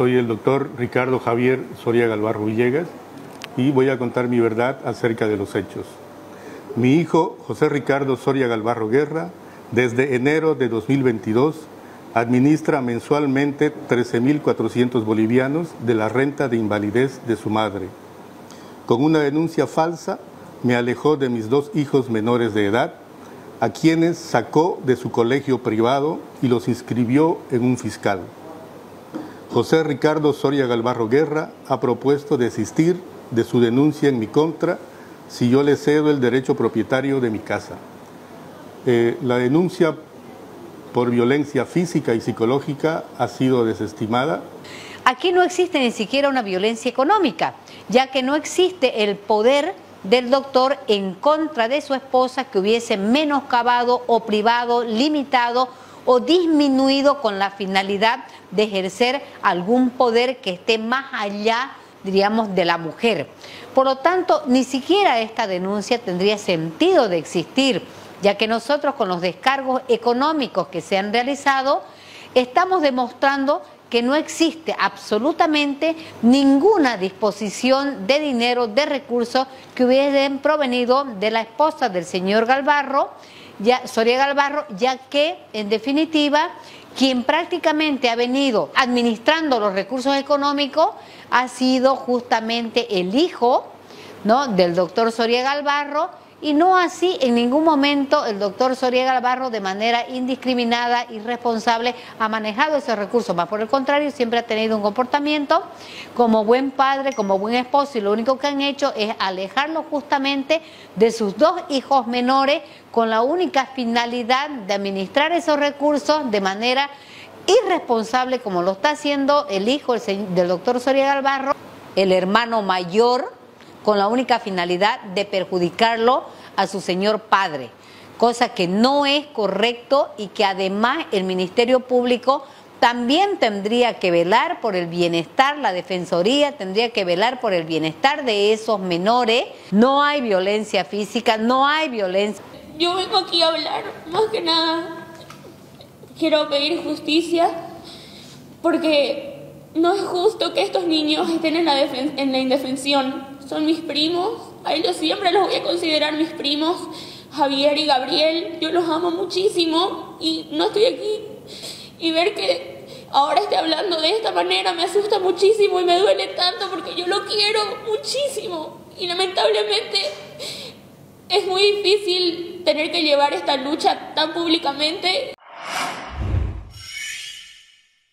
Soy el doctor Ricardo Javier Soria Galvarro Villegas y voy a contar mi verdad acerca de los hechos. Mi hijo, José Ricardo Soria Galvarro Guerra, desde enero de 2022, administra mensualmente 13.400 bolivianos de la renta de invalidez de su madre. Con una denuncia falsa, me alejó de mis dos hijos menores de edad, a quienes sacó de su colegio privado y los inscribió en un fiscal. José Ricardo Soria Galvarro Guerra ha propuesto desistir de su denuncia en mi contra si yo le cedo el derecho propietario de mi casa. La denuncia por violencia física y psicológica ha sido desestimada. Aquí no existe ni siquiera una violencia económica, ya que no existe el poder del doctor en contra de su esposa que hubiese menoscabado o privado, limitado o disminuido con la finalidad de ejercer algún poder que esté más allá, diríamos, de la mujer. Por lo tanto, ni siquiera esta denuncia tendría sentido de existir, ya que nosotros con los descargos económicos que se han realizado estamos demostrando que no existe absolutamente ninguna disposición de dinero, de recursos que hubiesen provenido de la esposa del señor Galvarro, Soria Galvarro, ya que en definitiva quien prácticamente ha venido administrando los recursos económicos ha sido justamente el hijo, ¿no?, del doctor Soria Galvarro. Y no así en ningún momento el doctor Soria Galvarro de manera indiscriminada, irresponsable, ha manejado esos recursos. Más por el contrario, siempre ha tenido un comportamiento como buen padre, como buen esposo, y lo único que han hecho es alejarlo justamente de sus dos hijos menores con la única finalidad de administrar esos recursos de manera irresponsable, como lo está haciendo el hijo del doctor Soria Galvarro, el hermano mayor, con la única finalidad de perjudicarlo a su señor padre, cosa que no es correcto y que además el Ministerio Público también tendría que velar por el bienestar, la Defensoría tendría que velar por el bienestar de esos menores. No hay violencia física, no hay violencia. Yo vengo aquí a hablar, más que nada quiero pedir justicia porque no es justo que estos niños estén en la indefensión. Son mis primos, a ellos siempre los voy a considerar mis primos, Javier y Gabriel, yo los amo muchísimo y no estoy aquí. Y ver que ahora esté hablando de esta manera me asusta muchísimo y me duele tanto porque yo lo quiero muchísimo. Y lamentablemente es muy difícil tener que llevar esta lucha tan públicamente.